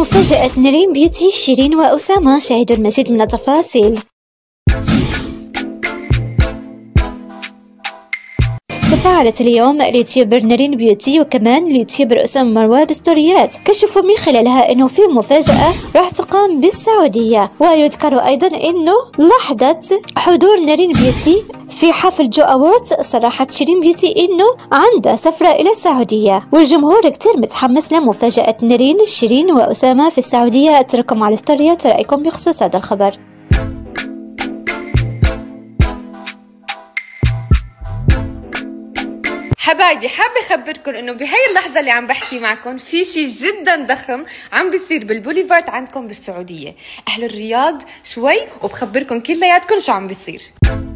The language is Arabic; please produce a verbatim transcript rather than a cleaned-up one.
وفاجأت نارين بيوتي شيرين وأسامة. شاهدوا المزيد من التفاصيل. تفاعلت اليوم اليوتيوبر نارين بيوتي وكمان اليوتيوبر اسامة مروى بستوريات كشفوا من خلالها انه في مفاجأة راح تقام بالسعودية. ويذكر ايضا انه لحظة حضور نارين بيوتي في حفل جو اوورد صرحت شيرين بيوتي انه عندها سفرة الى السعودية، والجمهور كتير متحمس لمفاجأة نارين شيرين واسامة في السعودية. اتركم على الستوريات رأيكم بخصوص هذا الخبر. حبايبي، حابه اخبركم انه بهي اللحظه اللي عم بحكي معكم في شيء جدا ضخم عم بيصير بالبوليفارد عندكم بالسعوديه. اهل الرياض شوي وبخبركم كلياتكم شو عم بيصير.